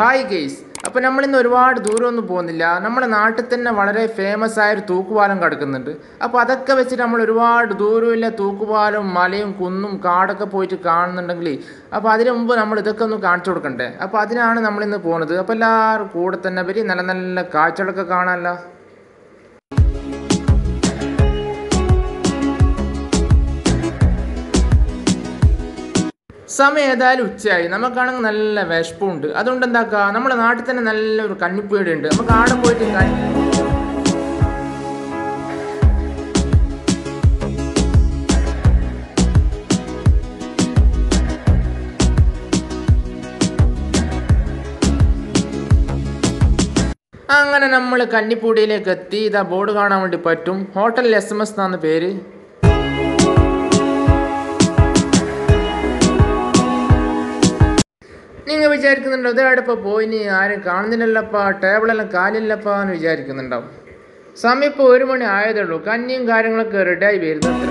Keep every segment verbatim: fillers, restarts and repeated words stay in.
Hi guys, അപ്പോൾ നമ്മൾ ഇന്ന് ഒരുപാട് ദൂരമൊന്നും പോകുന്നില്ല. നമ്മുടെ നാട്ടിൽ തന്നെ വളരെ ഫേമസ് ആയ ഒരു തൂക്കുപാലം കിടക്കുന്നുണ്ട്. അപ്പോൾ അതൊക്കെ വെച്ചിട്ട് നമ്മൾ ഒരുപാട് ദൂരമില്ല തൂക്കുപാലം മലയും കുന്നും കാടൊക്കെ പോയിട്ട് കാണുന്നുണ്ടെങ്കിൽ അപ്പോൾ അതിനു മുമ്പ് നമ്മൾ ഇതൊക്കെ ഒന്ന് കാണിച്ചു കൊടുക്കണ്ടേ. അപ്പോൾ അതിനാണ് നമ്മൾ ഇന്ന് പോകുന്നത്. അപ്പോൾ എല്ലാവരും കൂടെ തന്നെ വരി, നല്ല നല്ല കാഴ്ചകളൊക്കെ കാണാമല്ലോ. സമയം ഏതായാലും ഉച്ചയായി. നമുക്കാണെങ്കിൽ നല്ല വിശപ്പുണ്ട്. അതുകൊണ്ട് എന്താക്കുക, നമ്മുടെ നാട്ടിൽ തന്നെ നല്ലൊരു കഞ്ഞിപ്പീടിയുണ്ട്. നമുക്ക് ആടെ പോയിട്ട് കഞ്ഞി അങ്ങനെ നമ്മൾ കഞ്ഞിപ്പൂടിയിലേക്ക് എത്തി. ഇതാ ബോർഡ് കാണാൻ വേണ്ടി പറ്റും. ഹോട്ടൽ എസ് എം എസ് എന്നാണ് പേര്. നിങ്ങൾ വിചാരിക്കുന്നുണ്ടോ ഇതായിട്ടിപ്പോൾ പോയിനി ആരും കാണുന്നില്ലല്ലപ്പാ, ടേബിളെല്ലാം കാലില്ലപ്പാ എന്ന് വിചാരിക്കുന്നുണ്ടാവും. സമയം ഇപ്പോൾ ഒരു മണി ആയതേ ഉള്ളൂ. കഞ്ഞിയും കാര്യങ്ങളൊക്കെ റെഡിയായി വരുന്നത്ര.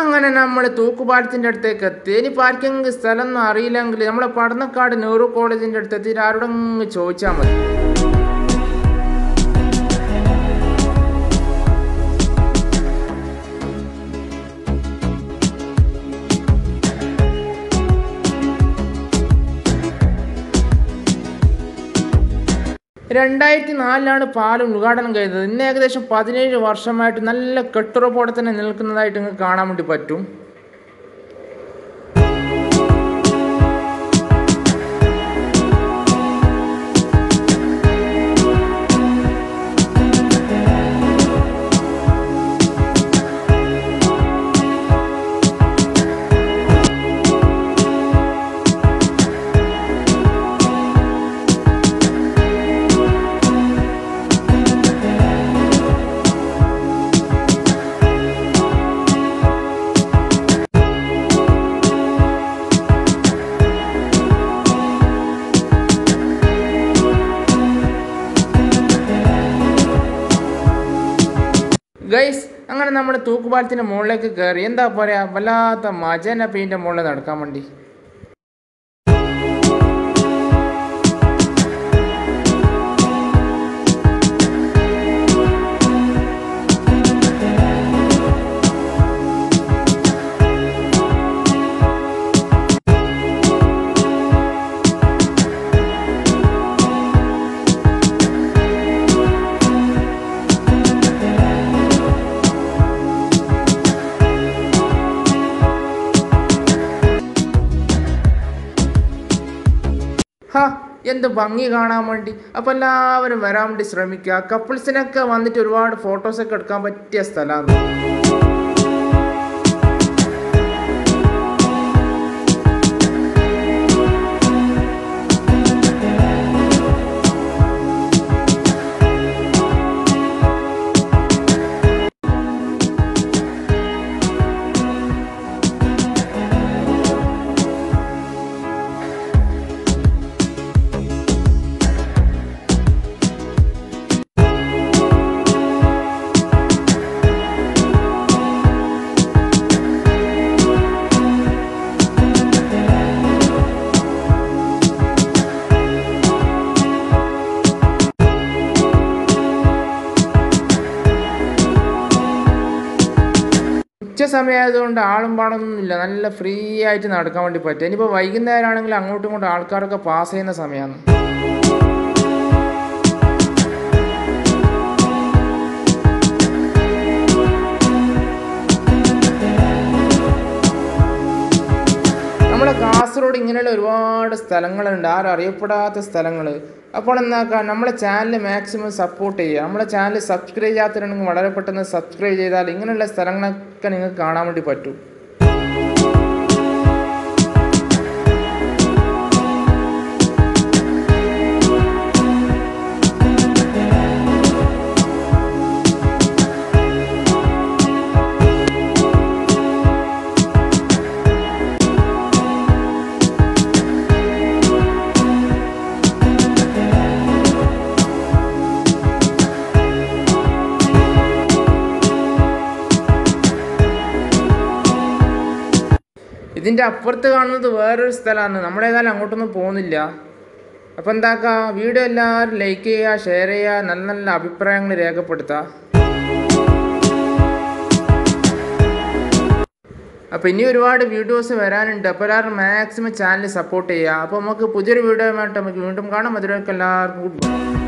അങ്ങനെ നമ്മൾ തൂക്കുപാലത്തിൻ്റെ അടുത്തേക്ക് എത്തി. ഇനി പാർക്കിംഗ് സ്ഥലം ഒന്നും അറിയില്ലെങ്കിൽ നമ്മളെ പടന്നക്കാട് നെഹ്റു കോളേജിൻ്റെ അടുത്തെത്തി ആരോടെ ചോദിച്ചാൽ മതി. രണ്ടായിരത്തി നാലിലാണ് പാലം ഉദ്ഘാടനം ചെയ്തത്. ഇന്ന് ഏകദേശം പതിനേഴ് വർഷമായിട്ട് നല്ല കെട്ടുറപ്പോടെ തന്നെ നിൽക്കുന്നതായിട്ട് നിങ്ങൾക്ക് കാണാൻ വേണ്ടി പറ്റും. ഗൈസ്, അങ്ങനെ നമ്മുടെ തൂക്കുപാലത്തിൻ്റെ മുകളിലേക്ക് കയറി. എന്താ പറയുക, വല്ലാത്ത മജന പെയിൻ്റെ മുകളിൽ നടക്കാൻ വേണ്ടി. ഹാ, എന്ത് ഭംഗി കാണാൻ വേണ്ടി. അപ്പോൾ എല്ലാവരും വരാൻ വേണ്ടി ശ്രമിക്കുക. കപ്പിൾസിനൊക്കെ വന്നിട്ട് ഒരുപാട് ഫോട്ടോസൊക്കെ എടുക്കാൻ പറ്റിയ സ്ഥലമാണ്. സമയമായതുകൊണ്ട് ആളും പാടൊന്നുമില്ല, നല്ല ഫ്രീ ആയിട്ട് നടക്കാൻ വേണ്ടി പറ്റും. ഇനിയിപ്പോൾ വൈകുന്നേരം ആണെങ്കിൽ അങ്ങോട്ടും ഇങ്ങോട്ടും ആൾക്കാരൊക്കെ പാസ് ചെയ്യുന്ന സമയമാണ്. നമ്മുടെ കാസർഗോഡ് ഇങ്ങനെയുള്ള ഒരുപാട് സ്ഥലങ്ങളുണ്ട്, ആരും അറിയപ്പെടാത്ത സ്ഥലങ്ങൾ. അപ്പോൾ എന്താക്കാം, നമ്മുടെ ചാനൽ മാക്സിമം സപ്പോർട്ട് ചെയ്യുക. നമ്മുടെ ചാനൽ സബ്സ്ക്രൈബ് ചെയ്യാത്തവരുണ്ടെങ്കിൽ വളരെ പെട്ടെന്ന് സബ്സ്ക്രൈബ് ചെയ്താൽ ഇങ്ങനെയുള്ള സ്ഥലങ്ങളൊക്കെ നിങ്ങൾക്ക് കാണാൻ വേണ്ടി പറ്റും. ഇതിൻ്റെ അപ്പുറത്ത് കാണുന്നത് വേറൊരു സ്ഥലമാണ്, നമ്മുടെ ഏതായാലും അങ്ങോട്ടൊന്നും പോകുന്നില്ല. അപ്പോൾ എന്താക്കാം, വീഡിയോ എല്ലാവരും ലൈക്ക് ചെയ്യുക, ഷെയർ ചെയ്യുക, നല്ല നല്ല അഭിപ്രായങ്ങൾ രേഖപ്പെടുത്തുക. അപ്പോൾ ഇനി ഒരുപാട് വീഡിയോസ് വരാനുണ്ട്, അപ്പോൾ എല്ലാവരും മാക്സിമം ചാനൽ സപ്പോർട്ട് ചെയ്യുക. അപ്പോൾ നമുക്ക് പുതിയൊരു വീഡിയോ ആയിട്ട് നമുക്ക് വീണ്ടും കാണാം. അതിലേക്ക് എല്ലാവർക്കും ഗുഡ് ബൈ.